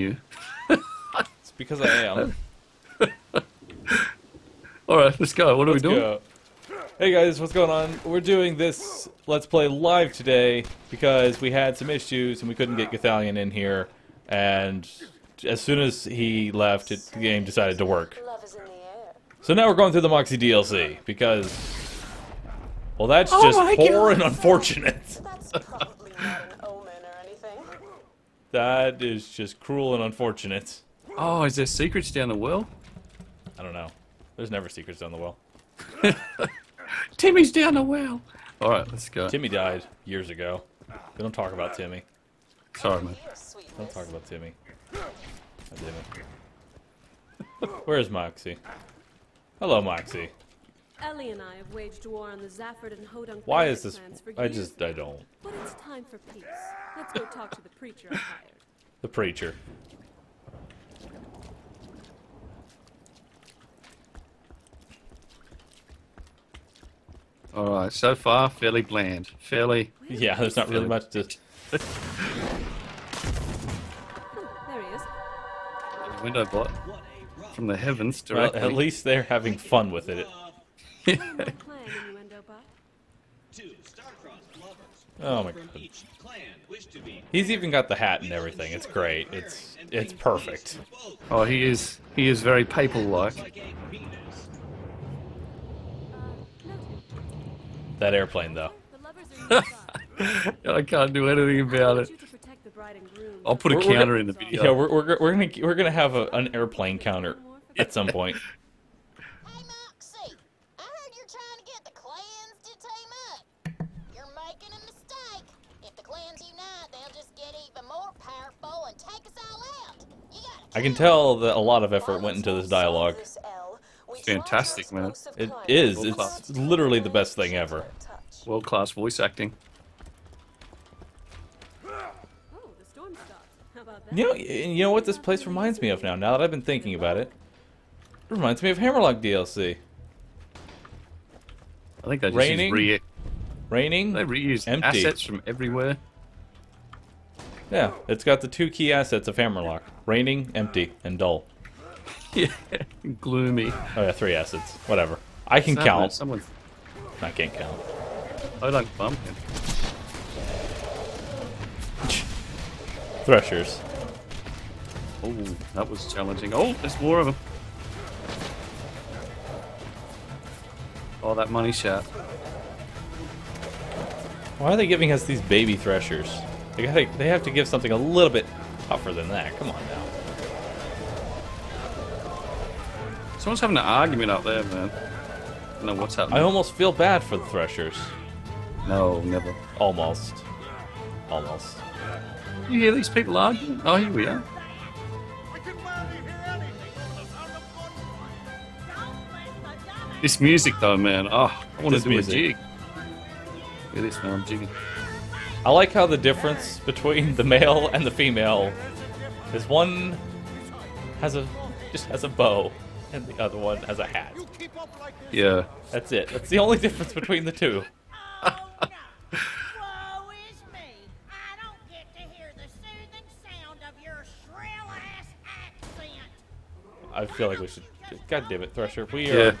you. It's because I am. Alright, let's go. What are we doing? Go. Hey guys, what's going on? We're doing this Let's Play live today because we had some issues and we couldn't get Gothalion in here. And as soon as he left, the game decided to work. So now we're going through the Moxxi DLC because... Well, that's just poor and unfortunate. That's probably not an omen or anything. That is just cruel and unfortunate. Oh, is there secrets down the well? I don't know. There's never secrets down the well. Timmy's down the well. All right, let's go. Timmy died years ago. We don't talk about Timmy. Sorry, man. Don't talk about Timmy. Where's Moxxi? Hello, Moxxi. Ellie and I have waged war on the Zaford and Hodunk. Why is this? I don't. But it's time for peace. Let's go talk to the preacher I hired. The preacher. Alright, so far, fairly bland. Fairly... Yeah, there's not really much to... There he is. Window bot. From the heavens directly. Well, at least they're having fun with it. Oh my god. He's even got the hat and everything. It's great. It's perfect. Oh, he is very papal-like. That airplane, though. I can't do anything about it. I'll put a counter in the video. Yeah, we're gonna have an airplane counter at some point. Hey, Moxxi, I heard you're trying to get the clans to team up. You're making a mistake. If the clans unite, they'll just get even more powerful and take us all out. I can tell that a lot of effort went into this dialogue. It's fantastic, man. It is. It's literally the best thing ever. World-class voice acting. You know what this place reminds me of now? Now that I've been thinking about it, it reminds me of Hammerlock DLC. I think that raining. They reused empty assets from everywhere. Yeah, it's got the two key assets of Hammerlock: raining, empty, and dull. Yeah, gloomy. Oh yeah, three assets. Whatever. I can count. I can't count. I don't bump him. Threshers. Oh, that was challenging. Oh, there's more of them. Oh, that money shot. Why are they giving us these baby threshers? They have to give something a little bit tougher than that. Come on now. Someone's having an argument out there, man. I don't know what's happening. I almost feel bad for the threshers. No, never. Almost. Almost. You hear these people arguing? Oh, here we are. This music, though, man. Oh, I want to do a jig. Look at this, man. I'm jigging. I like how the difference between the male and the female is one just has a bow. And the other one has a hat. Yeah. That's it. That's the only difference between the two. Oh, no. Woe is me. I don't get to hear the soothing sound of your shrill-ass accent. I feel like we should... God damn it, Thresher.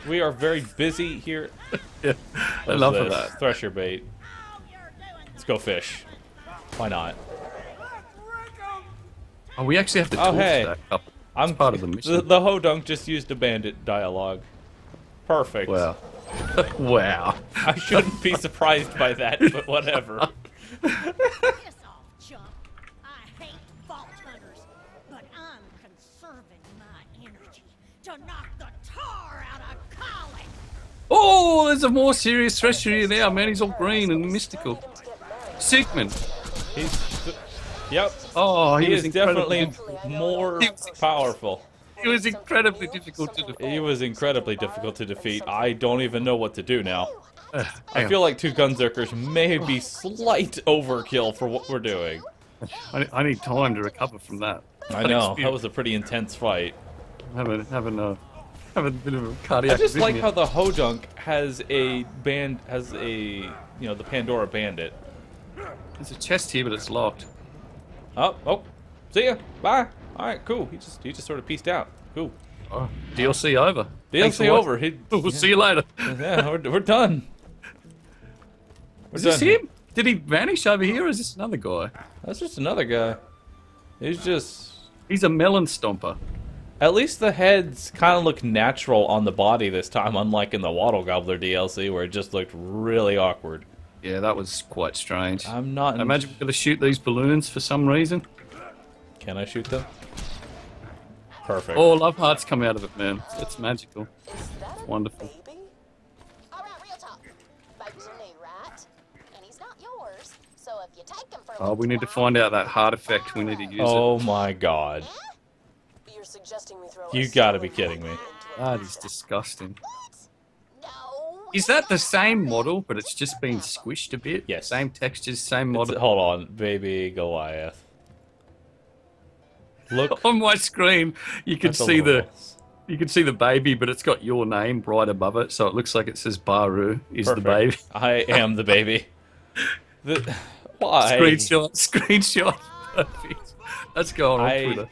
We are very busy here. Yeah. I love that. Thresher bait. Let's go fish. Why not? Oh, we actually have to talk that up. I'm part of the mission. The Hodunk just used a bandit dialogue. Perfect. Wow. Wow. I shouldn't be surprised by that, but whatever. Piss off, chump. I hate fault hunters, but I'm conserving my energy to knock the tar out of Colin. Oh, there's a more serious Thresher here now, man. He's all green and mystical. Sigmund. Yep. Oh, he is definitely more powerful. He was incredibly difficult to defeat. He was incredibly difficult to defeat. I don't even know what to do now. I feel like two Gunzerkers may be slight overkill for what we're doing. I need time to recover from that. I know, that was a pretty intense fight. I have a bit of a cardiac. I just like how the Hodunk has a the Pandora Bandit. There's a chest here, but it's locked. Oh, see ya. Bye. Alright, cool. He just sort of peaced out. Cool. Oh, DLC over. DLC over. We'll see you later. Yeah, we're done. Is this him? Did he vanish over here, or is this another guy? That's just another guy. He's just... He's a melon stomper. At least the heads kind of look natural on the body this time, unlike in the Wattle Gobbler DLC, where it just looked really awkward. Yeah, that was quite strange. I'm not... I imagine we're going to shoot these balloons for some reason. Can I shoot them? Perfect. Oh, love hearts come out of it, man. It's magical. It's wonderful. Oh, we need to find out that heart effect. We need to use it. Oh my god. You gotta be kidding me. That is disgusting. Is that the same model, but it's just been squished a bit? Yes. Same textures, same model. Hold on, baby Goliath. Look. On my screen, you can see the... You can see the baby, but it's got your name right above it, so it looks like it says Baru is the baby. I am the baby. The... Why? Screenshot, screenshot. Perfect. Let's go on Twitter.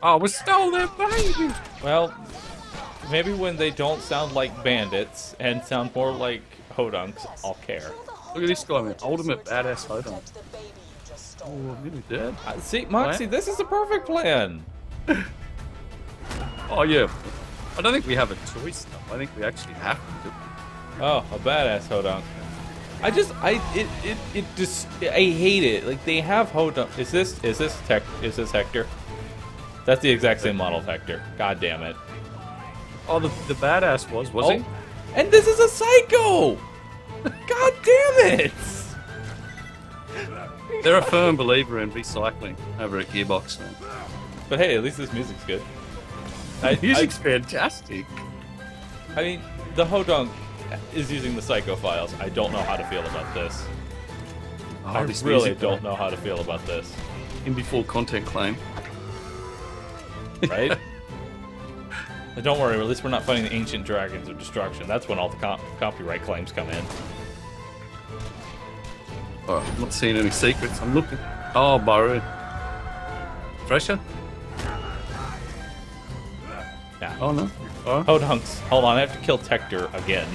Oh, we stole their baby! Well, maybe when they don't sound like bandits and sound more like Hodunks, I'll care. Look at this guy, man. Ultimate badass Hodunk. Oh, I'm nearly dead. See, Moxxi, this is the perfect plan. Oh, yeah. I don't think we have a choice, though. I think we actually have to. Oh, a badass Hodunk. I hate it. Like, they have Hodunk. Is this Hector? That's the exact same model of Hector. God damn it. Oh, the badass was he? And this is a psycho! God damn it! They're a firm believer in recycling over at Gearbox. But hey, at least this music's good. Music's fantastic. I mean, the Hodunk is using the Psycho files. I don't know how to feel about this. Oh, I really don't know how to feel about this. In before content claim. Right? But don't worry, at least we're not fighting the Ancient Dragons of Destruction. That's when all the copyright claims come in. Oh, I'm not seeing any secrets. I'm looking. Oh, Baru. Thresher? Nah. Oh, no. Oh. Hodunks. Hold on, I have to kill Tector again.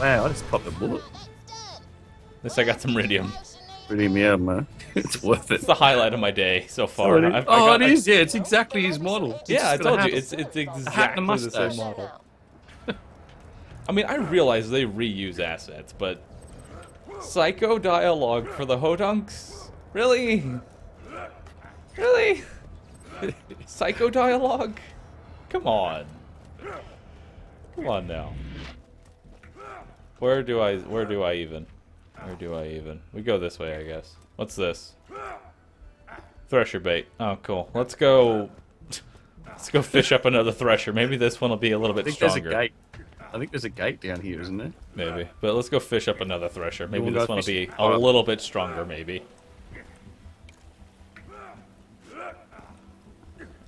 Wow, I just popped a bullet. At least I got some Ridium. Ridium, yeah, man. It's worth it. It's the highlight of my day so far. So it is. Yeah, it's exactly his model. Yeah, I told you. It's exactly the same model. I mean, I realize they reuse assets, but... Psycho dialogue for the Hodunks? Really? Really? Psycho dialogue? Come on. Come on now. Where do I even? We go this way, I guess. What's this? Thresher bait. Oh, cool. Let's go fish up another thresher. Maybe this one will be a little bit stronger. I think there's a gate down here, isn't there? Maybe. But let's go fish up another thresher. Maybe this one will be a little bit stronger, maybe.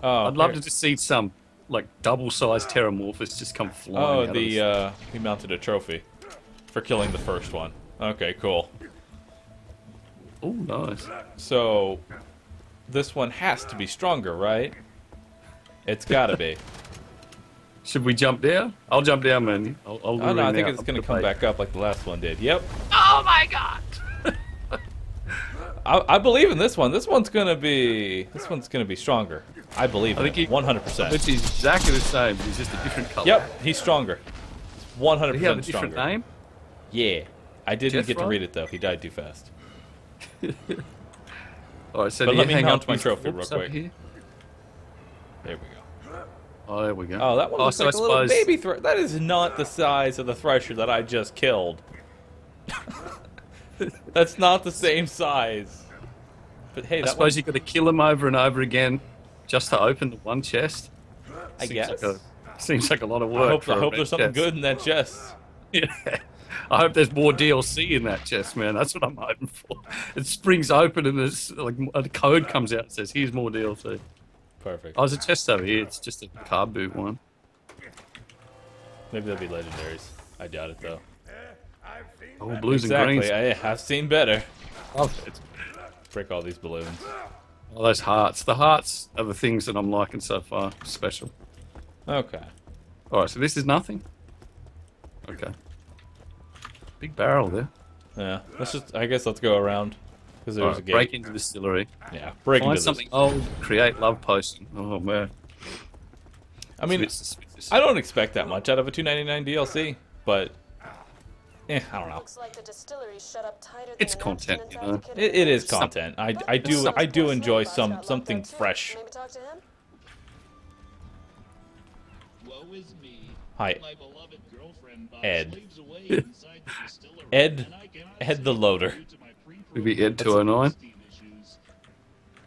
Oh, I'd love to just see some, like, double-sized Terramorphous just come flying. Oh, he mounted a trophy for killing the first one. Okay, cool. Oh, nice. So, this one has to be stronger, right? It's gotta be. Should we jump down? I'll jump down, man. I think it's gonna come back up like the last one did. Yep. Oh my god! I believe in this one. This one's gonna be stronger. I believe in it. 100%. It's exactly the same. He's just a different color. Yep, he's stronger. 100% stronger. Did he have a different name? Yeah. I didn't get to read it though. He died too fast. All right, so let me mount my trophy real quick. There we go. Oh, there we go. Oh, that one looks like a little baby thresher. That is not the size of the thresher that I just killed. That's not the same size. But hey, I suppose you got to kill him over and over again just to open the one chest. I guess. Seems like a lot of work. I hope there's something good in that chest. Yeah. I hope there's more DLC in that chest, man. That's what I'm hoping for. It springs open and there's like a code comes out and says, "Here's more DLC." Perfect. Oh, there's a chest over here. It's just a car boot one. Maybe they'll be legendaries. I doubt it though. Oh, blues and greens. Exactly. I have seen better. Oh, frick all these balloons. All those hearts. The hearts are the things that I'm liking so far. Special. Okay. Alright, so this is nothing. Okay. Big barrel there. Yeah. Let's just, I guess let's go around. Because there's a gate. Break into the distillery. Yeah. Break into something old. Create love potion. Oh, man. I mean, I don't expect that much out of a $2.99 DLC, but... Eh, I don't know. It's content, you know. It is content. I do enjoy something fresh. Hi, Ed. Ed the loader. Maybe Ed 209.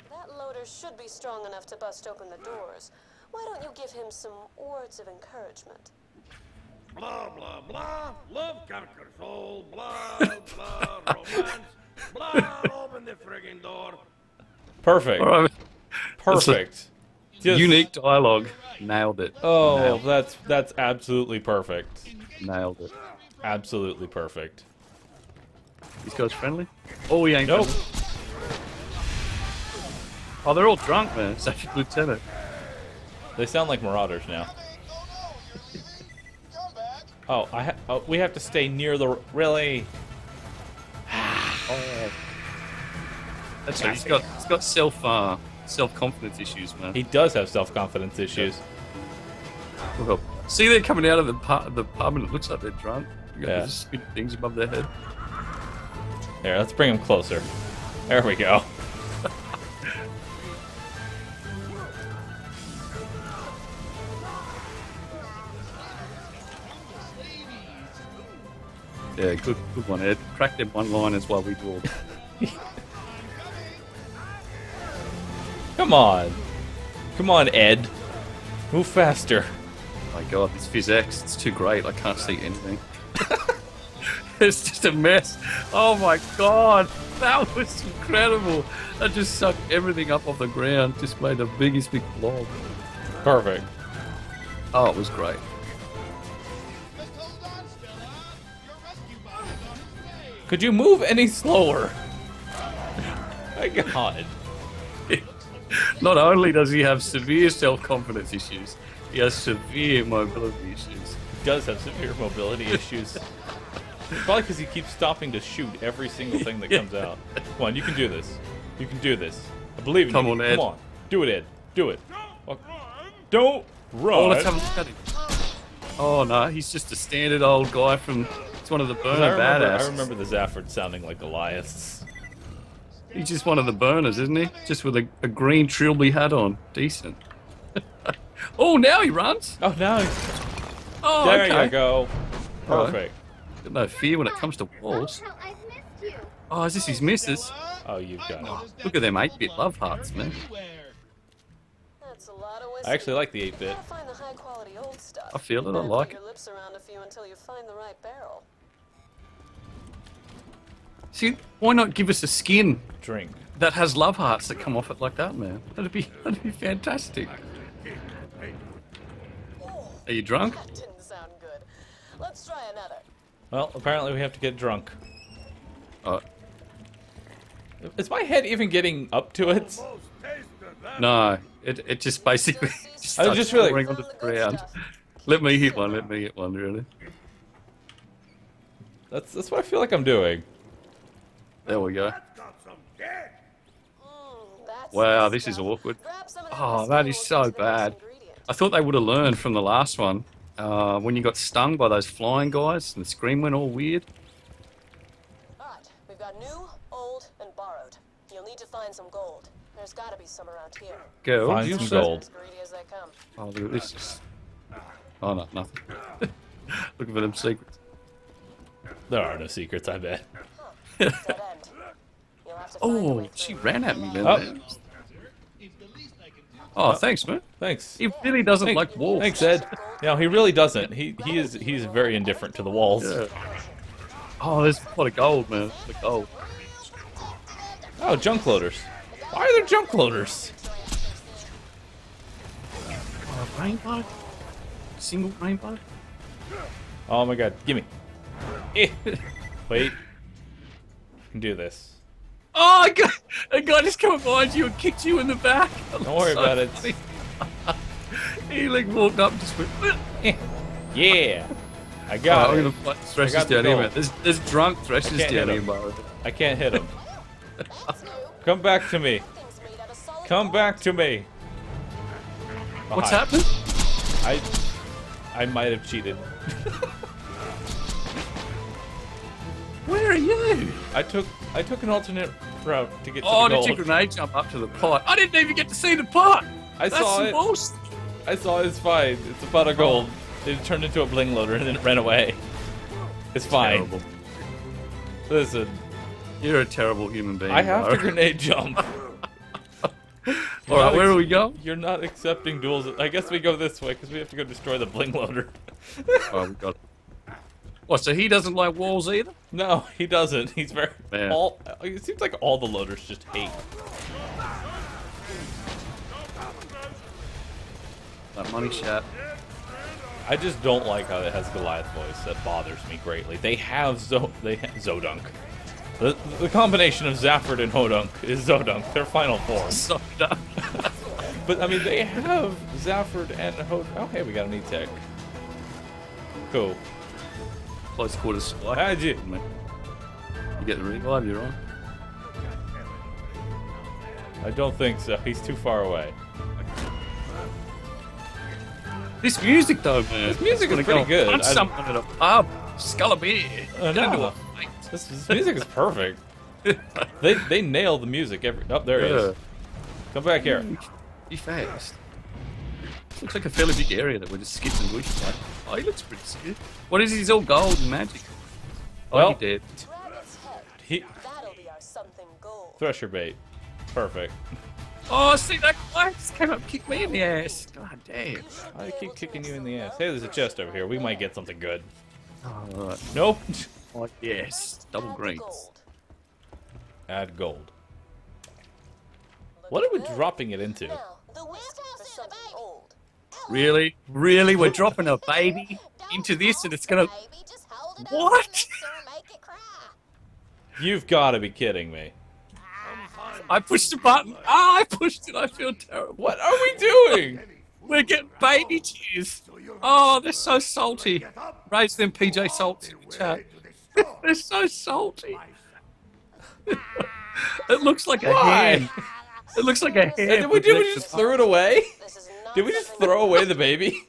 That loader should be strong enough to bust open the doors. Why don't you give him some words of encouragement? Blah, blah, blah, love conquers all, blah, blah, romance, blah, open the friggin' door. Perfect. Right. Perfect. Just... unique dialogue. Nailed it. Oh, nailed it. That's absolutely perfect. Nailed it. Absolutely perfect. These guys friendly? Oh, he ain't friendly. Oh, they're all drunk, man. It's actually Lieutenant. They sound like marauders now. Oh, we have to stay near the... Really? Oh. That's right. He's got self-confidence issues, man. He does have self-confidence issues. Well, see, they're coming out of the pub and it looks like they're drunk. They've got these stupid things above their head. There, let's bring them closer. There we go. Yeah, good one, Ed. Crack them one-liners while we draw. Come on. Come on, Ed. Move faster. Oh my god, this PhysX, it's too great. I can't see anything. It's just a mess. Oh my god. That was incredible. That just sucked everything up off the ground. Just made the biggest blob. Perfect. Oh, it was great. Could you move any slower? My god. Not only does he have severe self-confidence issues, he has severe mobility issues. He does have severe mobility issues. Probably because he keeps stopping to shoot every single thing that comes out. Come on, you can do this. You can do this. I believe in you. Come on, Ed. Come on. Do it, Ed. Do it. Don't run. Oh, let's have a look at him. Oh, no. He's just a standard old guy from... one of the burner badasses. I remember the Zaford sounding like Goliaths. He's just one of the burners, isn't he? Just with a green trilby hat on. Decent. Oh, now he runs. Oh, now he's... Oh, there you go. Perfect. Oh, got no fear when it comes to walls. Oh, is this his missus? Oh, you've got it. Oh, look at them 8-bit love hearts, man. I actually like the 8-bit. I feel it, I like it. See, why not give us a skin drink that has love hearts that come off it like that, man? That'd be fantastic. Are you drunk? That didn't sound good. Let's try another. Well, apparently we have to get drunk. Is my head even getting up to it? No, it just basically just I just really onto the ground. Let me hit one, really. That's what I feel like I'm doing. There we go. Wow, this is awkward. Oh, that is so bad. I thought they would have learned from the last one. When you got stung by those flying guys and the screen went all weird. Alright, we've got new, old, and borrowed. You'll need to find some gold. There's gotta be some around here. Gold? Find some gold. Oh, look at this. Oh, no, nothing. Looking for them secrets. There are no secrets, I bet. Oh, she ran at me, man. Oh, thanks, man. Thanks. He really doesn't like walls. Thanks, Ed. No, he really doesn't. He's very indifferent to the walls. Yeah. Oh, there's a lot of gold, man. The gold. Oh, junk loaders. Why are there junk loaders? Rainbow? Single rainbow? Oh my god, gimme. Wait. I can do this. Oh, a guy just came behind you and kicked you in the back. Don't worry about it. He like walked up and just went. Yeah. I got it. I'm gonna Thresher's down here, man. There's drunk Thresher's down here, man. I can't hit him. Come back to me. Come back to me. What's happened? I might have cheated. Where are you? I took an alternate route to get to the gold. Oh, did your grenade jump up to the pot? I didn't even get to see the pot! I saw it, it's fine. It's a pot of gold. It turned into a bling loader and then it ran away. It's fine. Terrible. Listen. You're a terrible human being. I have to grenade jump. Alright, where do we go? You're not accepting duels. I guess we go this way because we have to go destroy the bling loader. Oh, we got it. What, so he doesn't like walls either? No, he doesn't. He's very... Man. It seems like all the loaders just hate. That money shot. I just don't like how it has Goliath voice. That bothers me greatly. They have Zodunk. The combination of Zaford and Hodunk is Zodunk. Their final form. Zodunk. But, I mean, they have Zaford and Hodunk. Oh, hey, we got an E-Tech. Cool. Close quarters. How'd you? You get the revive, you're on. I don't think so. He's too far away. This music, though, man. This music is pretty good. I'm something at a pub. Skull a beer. This music is perfect. They nail the music every. Oh, there he is. Come back here. Be fast. Looks like a fairly big area that we're just skipping and wishing. Oh, he looks pretty scared. What is he's all gold and magic? Well, he did. That'll be our something gold. Thresher bait. Perfect. Oh, see, that guy just came up and kicked me in the ass. God damn. I keep kicking you in the ass. Hey, there's a chest over here. We might get something good. Alright. Nope. Oh, yes. Double greens. Add gold. What are we dropping it into? Really? Really? We're dropping a baby into this and it's gonna... What? You've gotta be kidding me. I pushed the button. Ah, I pushed it. I feel terrible. What are we doing? We're getting baby tears. Oh, they're so salty. Raise them PJ Salts in the chat. They're so salty. It looks like a hand. It looks like a hand. Did we just throw it away? Did we just throw away the baby?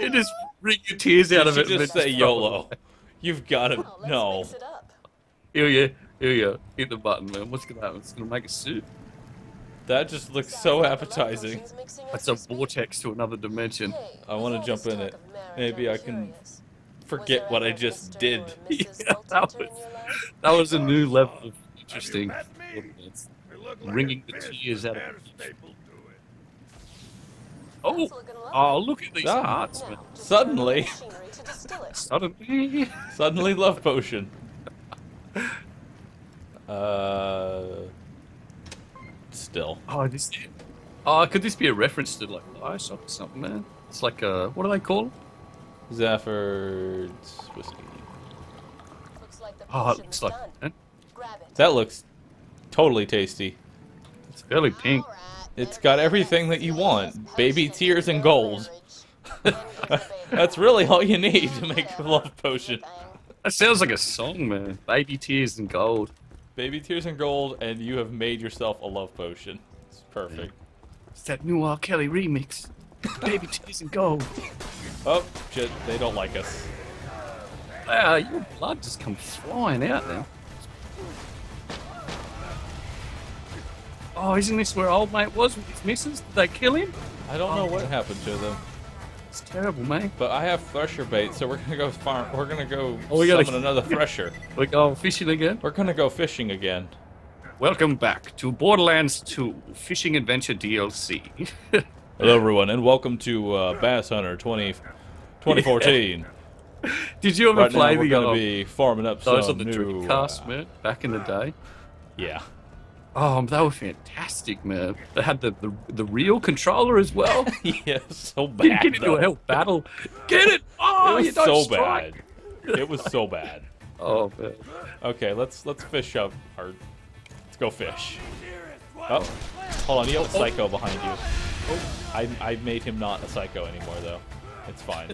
You just wring your tears out of it. You just say YOLO. You've got to no. Here you hit the button, man. What's gonna happen? It's gonna make a soup. That just looks so appetizing. That's a vortex to another dimension. I want to jump in it. Maybe I can forget what I just did. Yeah, that was a new level of interesting. Wringing the tears out of it. Oh, look at these hearts. Man. Suddenly love potion. Still. Oh, this. Oh, could this be a reference to like ice or something, man? It's like a what do they call it? Zafford's whiskey. Looks like the oh, it looks like man. That looks totally tasty. It's fairly pink. It's got everything that you want. Baby tears and gold. That's really all you need to make a love potion. That sounds like a song, man. Baby tears and gold. Baby tears and gold, and you have made yourself a love potion. It's perfect. It's that new R. Kelly remix. Baby tears and gold. Oh, shit. They don't like us. Wow, your blood just comes flying out now. Oh, isn't this where old mate was with his missus? Did they kill him? I don't know what happened to them. It's terrible, mate. But I have Thresher bait, so we're gonna go farm. We're gonna go summon another Thresher. We're going fishing again. We're gonna go fishing again. Welcome back to Borderlands 2 Fishing Adventure DLC. Hello, everyone, and welcome to Bass Hunter 2014. Yeah. Did you ever play the? We're gonna be farming up some new cast, man. Back in the day. Yeah. Oh, they were fantastic, man. They had the real controller as well. Yeah, so bad. Didn't get into a hell battle. Get it! Oh, it was so bad. It was so bad. Oh, man. Okay, let's fish up our Let's go fish. Oh, hold on, you have a psycho behind you. Oh, I made him not a psycho anymore, though. It's fine.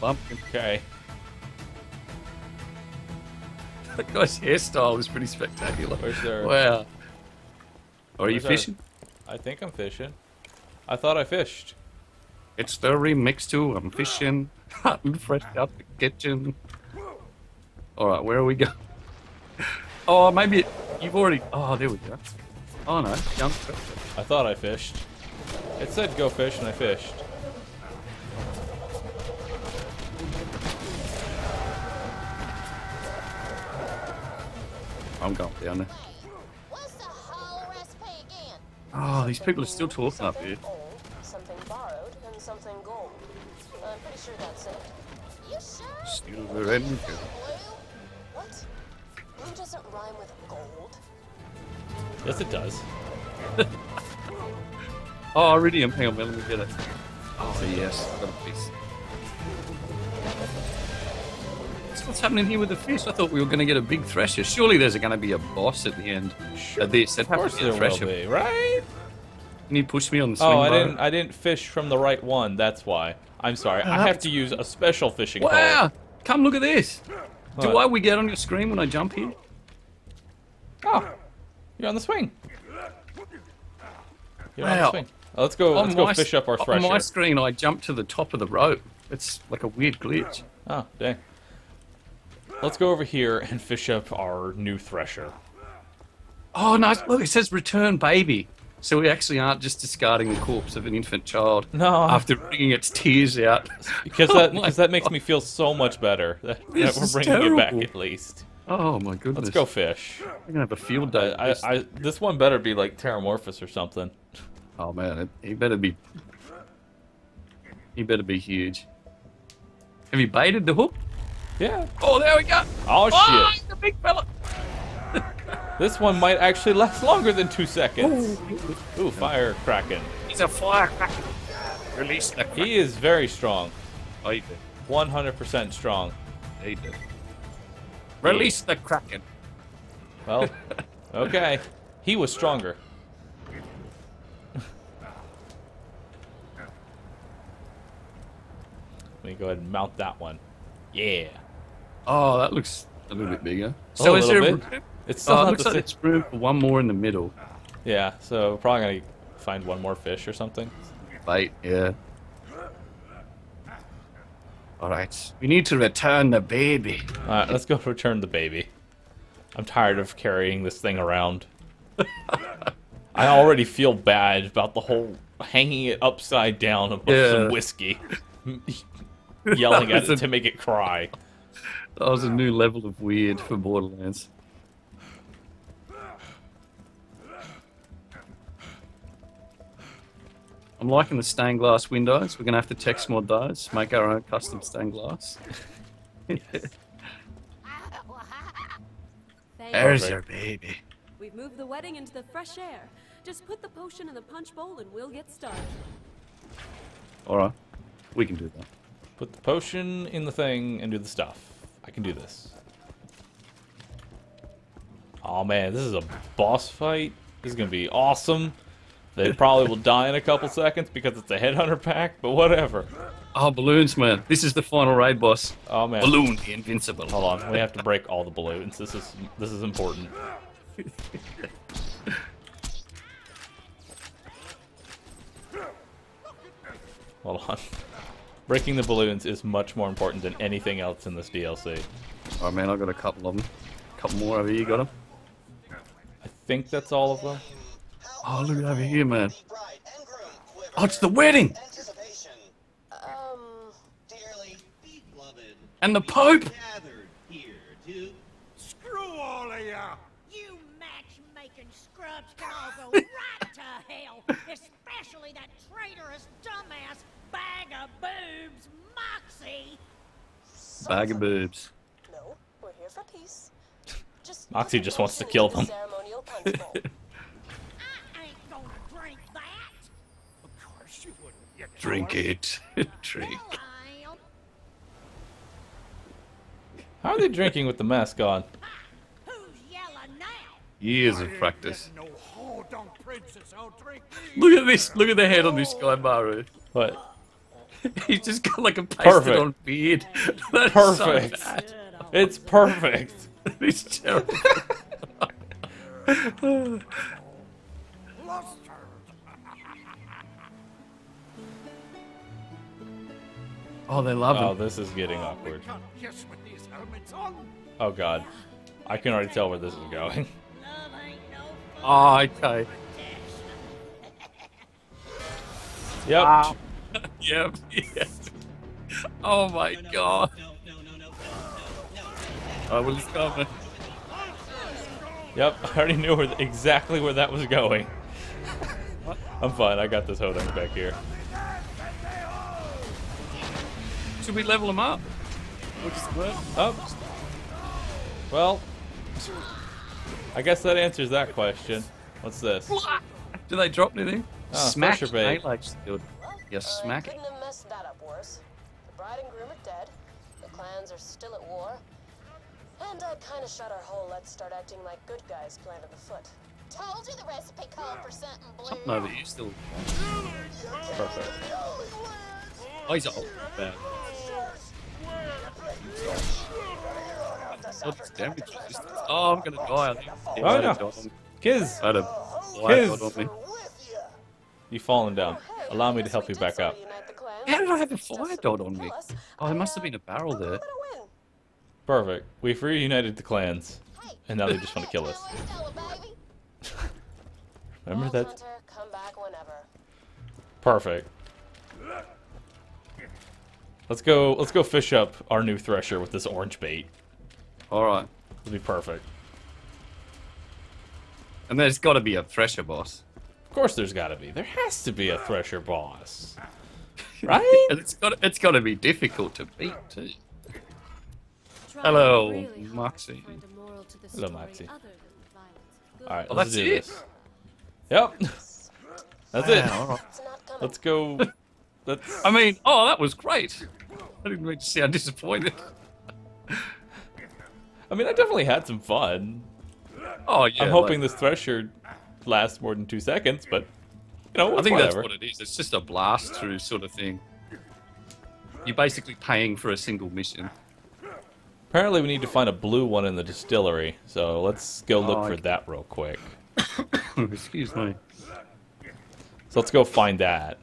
Bump. Okay. That guy's hairstyle was pretty spectacular. Wow. Are you fishing? I think I'm fishing. I thought I fished. It's the remix too. I'm fishing. Hot and fresh out the kitchen. Alright, where are we going? Oh, maybe it, you've already... Oh, there we go. Oh no, young. I thought I fished. It said go fish and I fished. I'm going down there. Oh, these people are still talking up here. Something borrowed and something gold. I'm pretty sure that's it. You sure? Silver and gold. What? Blue doesn't rhyme with gold. Yes, it does. Oh, iridium. Hang on, let me get it. Oh, yes. I've got a piece. What's happening here with the fish? I thought we were going to get a big Thresher. Surely there's going to be a boss at the end of this. Of course there will be, right? Can you push me on the swing boat? I didn't fish from the right one. That's why. I'm sorry. I have to use a special fishing pole. Wow! Come look at this. What? Do I get on your screen when I jump here? Oh, you're on the swing. You're on the swing. Let's go fish up our Thresher. On my screen, I jumped to the top of the rope. It's like a weird glitch. Oh, dang. Let's go over here and fish up our new Thresher. Oh, nice. Look, it says return baby. So we actually aren't just discarding the corpse of an infant child after bringing its tears out. Because that makes me feel so much better that we're bringing it back at least. Oh, my goodness. Let's go fish. We're going to have a field day. This one better be like Terramorphous or something. Oh, man. He better be huge. Have you baited the hook? Yeah. Oh, there we go. Oh, shit. He's a big fella. This one might actually last longer than 2 seconds. Ooh, fire kraken. He's a fire kraken. Release the kraken. He is very strong. Oh, he did. 100% strong. Yeah, he did. Release the kraken. Well, okay. He was stronger. Let me go ahead and mount that one. Yeah. Oh, that looks a little bit bigger. So is there? It looks like it's room for one more in the middle. Yeah, so we're probably gonna find one more fish or something. Bait, yeah. All right, we need to return the baby. All right, let's go return the baby. I'm tired of carrying this thing around. I already feel bad about the whole hanging it upside down above some whiskey. Yelling at it to make it cry. That was a new level of weird for Borderlands. I'm liking the stained glass windows. We're going to have to text mod those, make our own custom stained glass. Yes. There's your baby. We've moved the wedding into the fresh air. Just put the potion in the punch bowl and we'll get started. Alright, we can do that. Put the potion in the thing and do the stuff. I can do this. Oh man, this is a boss fight. This is gonna be awesome. They probably will die in a couple seconds because it's a headhunter pack, but whatever. Oh, balloons, man. This is the final raid boss. Oh man. Balloon the invincible. Hold on, we have to break all the balloons. This is important. Hold on. Breaking the balloons is much more important than anything else in this DLC. Oh man, I've got a couple of them. A couple more over here, you got them? I think that's all of them. Oh, look over here, man. Oh, it's the wedding! And the Pope! Screw all of ya! You matchmaking scrubs can all go right to hell! Especially that traitorous dumbass! Bag of boobs, Moxxi. Bag of boobs. No, we're here for peace. Moxxi just wants to kill them. I ain't gonna drink that. Of course you wouldn't. Drink it. Drink. How are they drinking with the mask on? Who's Years of practice. Look at this. Look at the head on this guy, Maru. What? He's just got like a pasted on beard. That's perfect. So bad. It's perfect. It's terrible. Oh, they love him. Oh, this is getting awkward. Oh, God. I can already tell where this is going. Oh, okay. Yep. Wow. Yep. Yep. Oh my God. I was coming. Yep. I already knew exactly where that was going. I'm fine. I got this Hodunk back here. Should we level him up? We'll just level up. Well, I guess that answers that question. What's this? Did they drop anything? Oh, smack your bait. You smack it. Couldn't have messed that up worse. The bride and groom are dead. The clans are still at war. And I kind of shot our whole let's start acting like good guys planted the foot. Told you the recipe called for something blue. No, but you still. Perfect. Oh, he's all bad. What's damage? Oh, I'm gonna die. I think. Oh no! Kiz! Kiz! You've fallen down. Allow me to help you back up. How did I have a fire dot on me? Oh, there must have been a barrel there. Perfect. We've reunited the clans, and now they just want to kill us. Remember that? Perfect. Let's go. Let's go fish up our new Thresher with this orange bait. All right. It'll be perfect. And there's got to be a Thresher boss. Of course, there's got to be. There has to be a Thresher boss, right? And it's got to be difficult to beat too. Hello, really Moxxi. Hello, Moxxi. All right, well, let's do this. Yep, that's it. Right. Let's go. Let's... I mean, oh, that was great. I didn't mean to sound disappointed. I mean, I definitely had some fun. Oh yeah. I'm hoping this Thresher last more than 2 seconds, but you know, I think whatever. That's what it is. It's just a blast through sort of thing. You're basically paying for a single mission. Apparently we need to find a blue one in the distillery, so let's go look for that real quick. Excuse me. So let's go find that.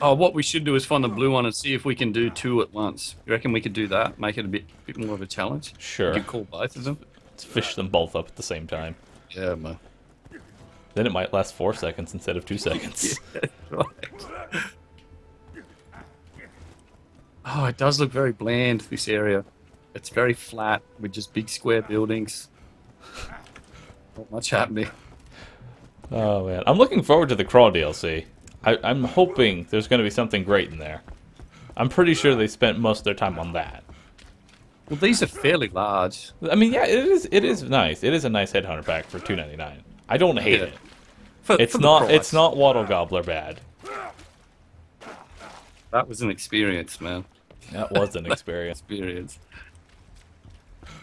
Oh, what we should do is find the blue one and see if we can do two at once. You reckon we could do that? Make it a bit more of a challenge? Sure. You can call both of them? Let's fish them both up at the same time. Yeah, man. Then it might last 4 seconds instead of 2 seconds. Yeah, right. Oh, it does look very bland, this area. It's very flat with just big square buildings. Not much happening. Oh, man. I'm looking forward to the Crawl DLC. I'm hoping there's going to be something great in there. I'm pretty sure they spent most of their time on that. Well, these are fairly large. I mean, yeah, it is nice. It is a nice headhunter pack for $2.99. I don't hate it. It's not Wattle Gobbler bad. That was an experience, man. That was an experience.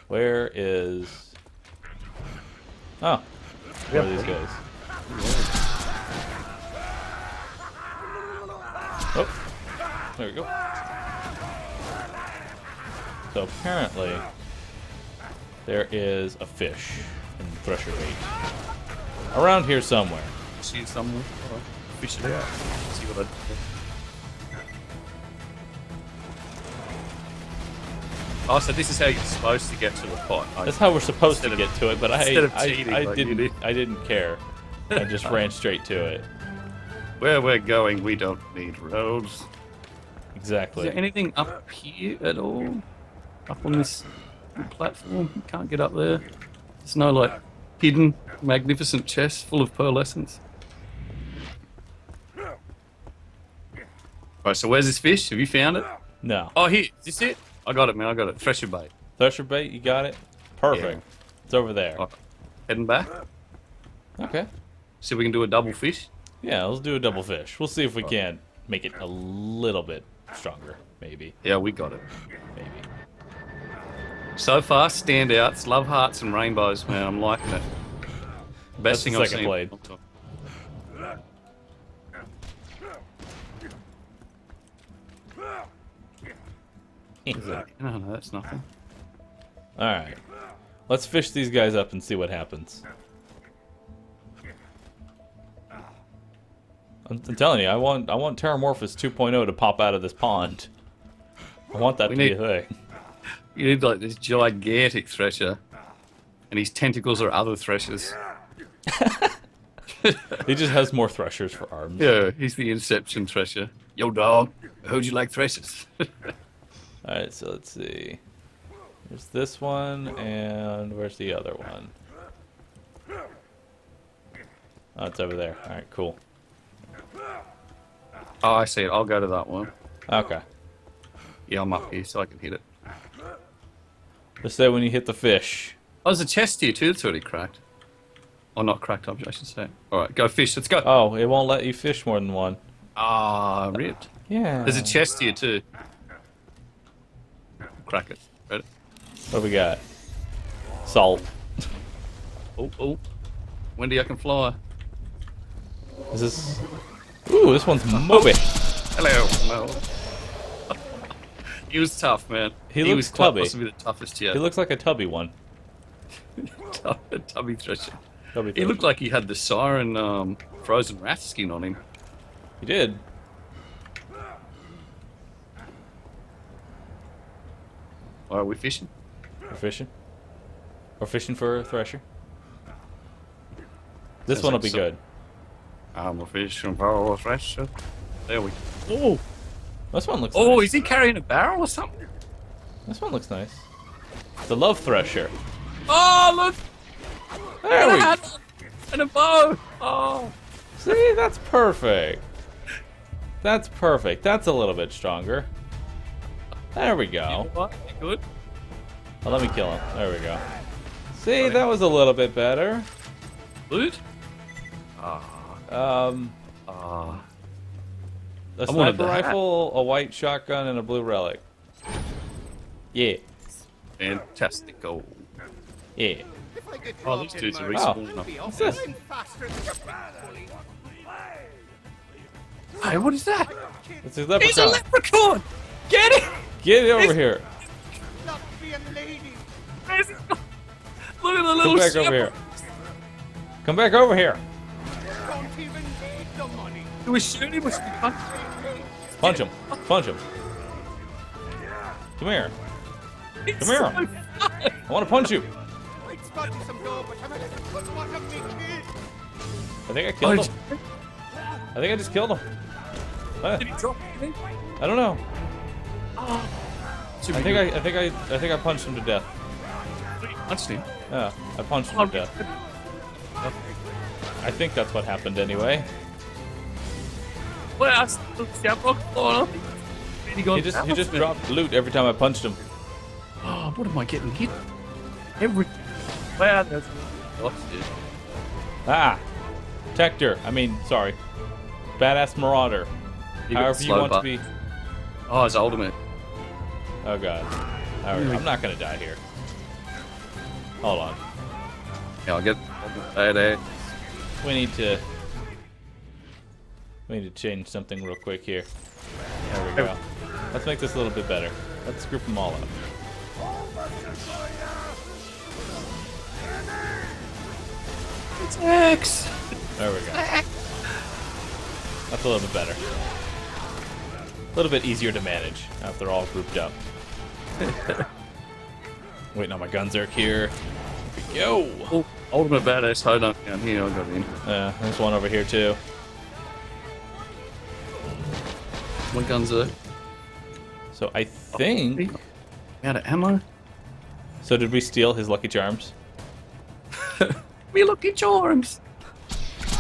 Where is? Oh, where are these guys? Oh, there we go. So apparently, there is a fish in the Thresher bait. Around here somewhere. See somewhere? We should see what I... Oh, so this is how you're supposed to get to the pot. That's how we're supposed to get to it, but I didn't care. I just ran straight to it. Where we're going, we don't need roads. Exactly. Is there anything up here at all? Up on this platform? You can't get up there. There's no, like, hidden... magnificent chest full of pearlescence. Right, so where's this fish? Have you found it? No. Oh, here. Is this it? I got it, man. I got it. Thresher bait. Thresher bait? You got it? Perfect. Yeah. It's over there. Right. Heading back. Okay. See if we can do a double fish? Yeah, let's do a double fish. We'll see if we can make it a little bit stronger, maybe. Yeah, we got it. Maybe. So far, standouts. Love hearts and rainbows, man. I'm liking it. Best thing I've seen. Blade. No, no, that's nothing. All right, let's fish these guys up and see what happens. I'm telling you, I want Terramorphous 2.0 to pop out of this pond. I want that to be a thing. You need like this gigantic thresher, and his tentacles are other threshers. He just has more threshers for arms. Yeah, he's the Inception thresher. Yo, dog, I heard you like threshers. All right, so let's see. There's this one, and where's the other one? Oh, it's over there. All right, cool. Oh, I see it. I'll go to that one. Okay. Yeah, I'm up here, so I can hit it. Just say when you hit the fish. Oh, there's a chest here, too. It's already cracked. Or not cracked up, I should say. All right, go fish. Let's go. Oh, it won't let you fish more than one. Ah, ripped. Yeah. There's a chest here, too. Crack it. Ready? What we got? Salt. Oh, oh. Wendy, I can fly. Is this... Ooh, this one's moving. Hello. Hello. He was tough, man. He looks was tubby. Possibly the toughest yet. He looks like a tubby one. Tubby thresher. Tubby thresher. He looked like he had the Siren frozen wrath skin on him. He did. Are we fishing? We're fishing. We're fishing for a thresher. This one will be good. I'm fishing for a thresher. There we go. Oh! This one looks nice. Oh, is he carrying a barrel or something? This one looks nice. The love thresher. Oh, look! There we go. And a bow! Oh! See, that's perfect. That's perfect. That's a little bit stronger. There we go. You know good? Oh, let me kill him. There we go. See, right. That was a little bit better. Loot? A sniper rifle, a white shotgun, and a blue relic. Yeah. Fantastico. Yeah. Oh, these dudes are respawning. What's this? Hey, what is that? It's a leprechaun. He's a leprechaun! Get it! Get it over here! Not being lady. Look at the little shit! Come back over here! Come back over here! Don't even need the money. It was shooting with the punch. Punch him! Punch him! Come here! Come here! I want to punch you! I think I killed him. I think I just killed him. Did he drop anything? I don't know. Oh. I think I punched him to death. Punched him? Yeah, I punched him to death. I think that's what happened anyway. He just dropped loot every time I punched him. Oh, what am I getting hit? Every. Wow, that's ah, Tector. I mean, sorry, badass marauder. However you want to be. Oh, it's ultimate. Oh god. All right, I'm not gonna die here. Hold on. Yeah, I'll get. We need to change something real quick here. There we go. Let's make this a little bit better. Let's group them all up. It's X. There we go. That's a little bit better. A little bit easier to manage after they're all grouped up. Waiting on my Gunzerk here. Here we go! Oh, ultimate badass Hodunk down here, I'll go in. Yeah, there's one over here too. My Gunzerk. So I think... we out of ammo? So did we steal his Lucky Charms? Me Lucky Charms!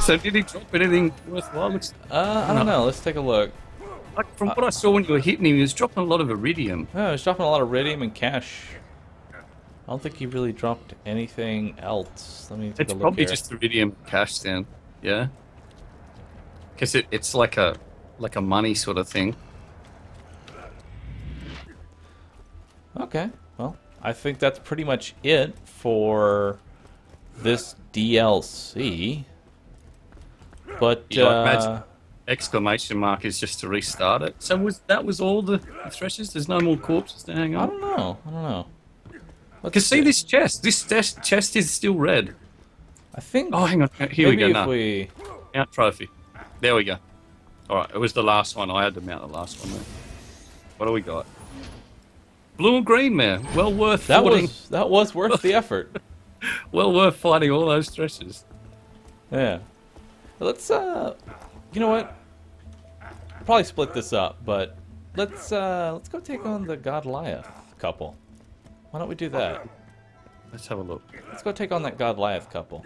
So did he drop anything worthwhile? I don't know, let's take a look. Like from what I saw when you were hitting him, he was dropping a lot of iridium. Yeah, he was dropping a lot of iridium and cash. I don't think he really dropped anything else. Let me take a look. It's probably just iridium cash then. Yeah. Because it's like a money sort of thing. Okay. Well, I think that's pretty much it for this DLC, but exclamation mark is just to restart it. So that was all the Threshers? There's no more corpses to hang on? I don't know. Because see this chest. This chest is still red. I think... Oh, hang on. Here we go. Now. We... Mount trophy. There we go. Alright, it was the last one. I had to mount the last one there. What do we got? Blue and green, man. Well worth fighting. That was worth the effort. Well worth fighting all those Threshers. Yeah. Let's, You know what? Probably split this up, but... Let's go take on the Goliath couple. Why don't we do that? Let's have a look. Let's go take on that Goliath couple.